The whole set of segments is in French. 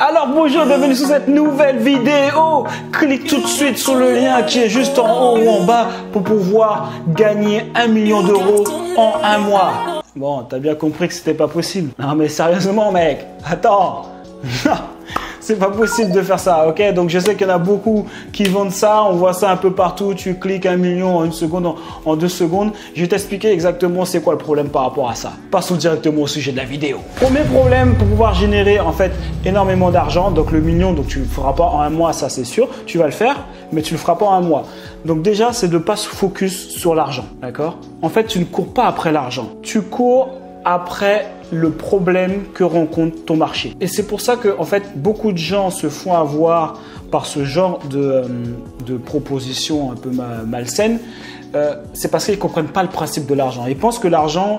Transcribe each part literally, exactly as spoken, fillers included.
Alors bonjour, bienvenue sur cette nouvelle vidéo. Clique tout de suite sur le lien qui est juste en haut ou en bas pour pouvoir gagner un million d'euros en un mois. Bon, t'as bien compris que c'était pas possible. Non mais sérieusement mec, attends. C'est pas possible de faire ça, ok? Donc je sais qu'il y en a beaucoup qui vendent ça, on voit ça un peu partout, tu cliques un million en une seconde, en, en deux secondes. Je vais t'expliquer exactement c'est quoi le problème par rapport à ça. Passons directement au sujet de la vidéo. Premier problème pour pouvoir générer en fait énormément d'argent, donc le million, donc tu ne le feras pas en un mois, ça c'est sûr, tu vas le faire, mais tu ne le feras pas en un mois. Donc déjà, c'est de ne pas se focus sur l'argent, d'accord? En fait, tu ne cours pas après l'argent, tu cours après le problème que rencontre ton marché. Et c'est pour ça que en fait, beaucoup de gens se font avoir par ce genre de, de propositions un peu malsaines. Euh, c'est parce qu'ils ne comprennent pas le principe de l'argent. Ils pensent que l'argent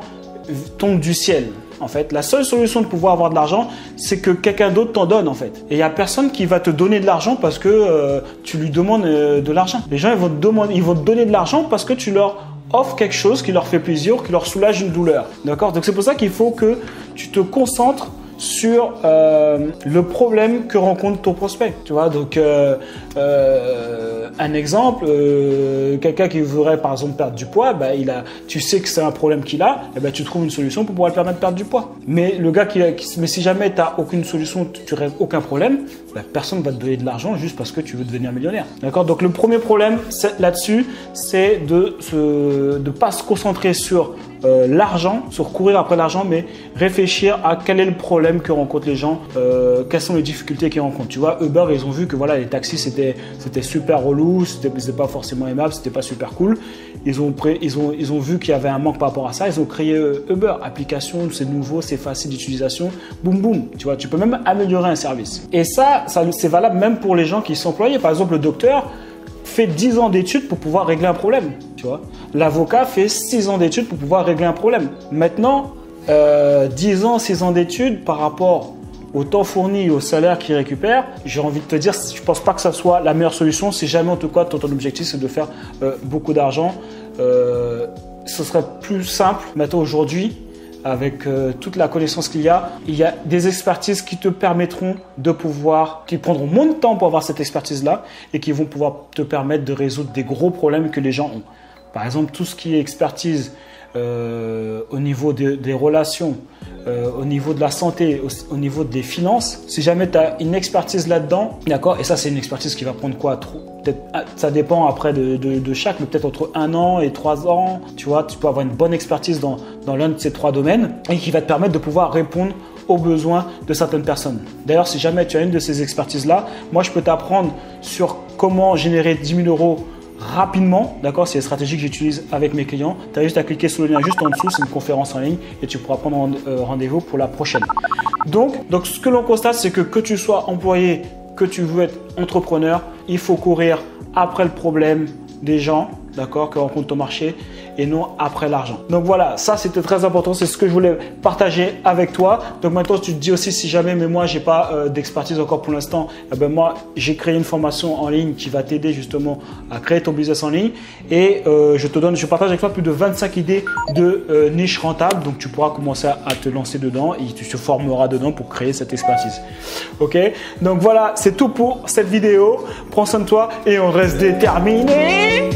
tombe du ciel. En fait, la seule solution de pouvoir avoir de l'argent, c'est que quelqu'un d'autre t'en donne en fait. Et il n'y a personne qui va te donner de l'argent parce que euh, tu lui demandes euh, de l'argent. Les gens, ils vont te demander, ils vont te donner de l'argent parce que tu leur offre quelque chose qui leur fait plaisir, qui leur soulage une douleur. D'accord? Donc c'est pour ça qu'il faut que tu te concentres sur euh, le problème que rencontre ton prospect. Tu vois, donc euh, euh, un exemple, euh, quelqu'un qui voudrait par exemple perdre du poids, bah, il a, tu sais que c'est un problème qu'il a, et bah, tu trouves une solution pour pouvoir le permettre de perdre du poids. Mais le gars qui, qui mais si jamais tu n'as aucune solution, tu rêves aucun problème, bah, personne ne va te donner de l'argent juste parce que tu veux devenir millionnaire. D'accord? Donc le premier problème là-dessus, c'est de ne de pas se concentrer sur Euh, l'argent, sur courir après l'argent, mais réfléchir à quel est le problème que rencontrent les gens, euh, quelles sont les difficultés qu'ils rencontrent. Tu vois, Uber, ils ont vu que voilà, les taxis c'était c'était super relou, c'était pas forcément aimable, c'était pas super cool. Ils ont ils ont ils ont vu qu'il y avait un manque par rapport à ça. Ils ont créé euh, Uber, application, c'est nouveau, c'est facile d'utilisation, boum boum. Tu vois, tu peux même améliorer un service. Et ça, ça c'est valable même pour les gens qui sont employés. Par exemple, le docteur fait dix ans d'études pour pouvoir régler un problème, tu vois. L'avocat fait six ans d'études pour pouvoir régler un problème. Maintenant, euh, dix ans, six ans d'études par rapport au temps fourni et au salaire qu'il récupère, j'ai envie de te dire, je ne pense pas que ça soit la meilleure solution. Si jamais en tout cas ton, ton objectif c'est de faire euh, beaucoup d'argent, euh, ce serait plus simple maintenant aujourd'hui. Avec euh, toute la connaissance qu'il y a, il y a des expertises qui te permettront de pouvoir, qui prendront moins de temps pour avoir cette expertise-là et qui vont pouvoir te permettre de résoudre des gros problèmes que les gens ont. Par exemple, tout ce qui est expertise euh, au niveau de, des relations, euh, au niveau de la santé, au, au niveau des finances, si jamais tu as une expertise là-dedans, d'accord, et ça c'est une expertise qui va prendre quoi trop, ça dépend après de, de, de chaque, mais peut-être entre un an et trois ans, tu vois, tu peux avoir une bonne expertise dans, dans l'un de ces trois domaines et qui va te permettre de pouvoir répondre aux besoins de certaines personnes. D'ailleurs, si jamais tu as une de ces expertises-là, moi, je peux t'apprendre sur comment générer dix mille euros rapidement, d'accord, c'est les stratégies que j'utilise avec mes clients. Tu as juste à cliquer sur le lien juste en dessous, c'est une conférence en ligne et tu pourras prendre rendez-vous pour la prochaine. Donc, donc ce que l'on constate, c'est que que tu sois employé, que tu veux être entrepreneur, il faut courir après le problème des gens, d'accord, que rencontre ton marché et non après l'argent. Donc voilà, ça c'était très important, c'est ce que je voulais partager avec toi. Donc maintenant tu te dis aussi si jamais mais moi j'ai pas euh, d'expertise encore pour l'instant, eh ben moi j'ai créé une formation en ligne qui va t'aider justement à créer ton business en ligne et euh, je te donne, je partage avec toi plus de vingt-cinq idées de euh, niche rentable, donc tu pourras commencer à, à te lancer dedans et tu te formeras dedans pour créer cette expertise. Ok, donc voilà, c'est tout pour cette vidéo. Prends soin de toi et on reste déterminé.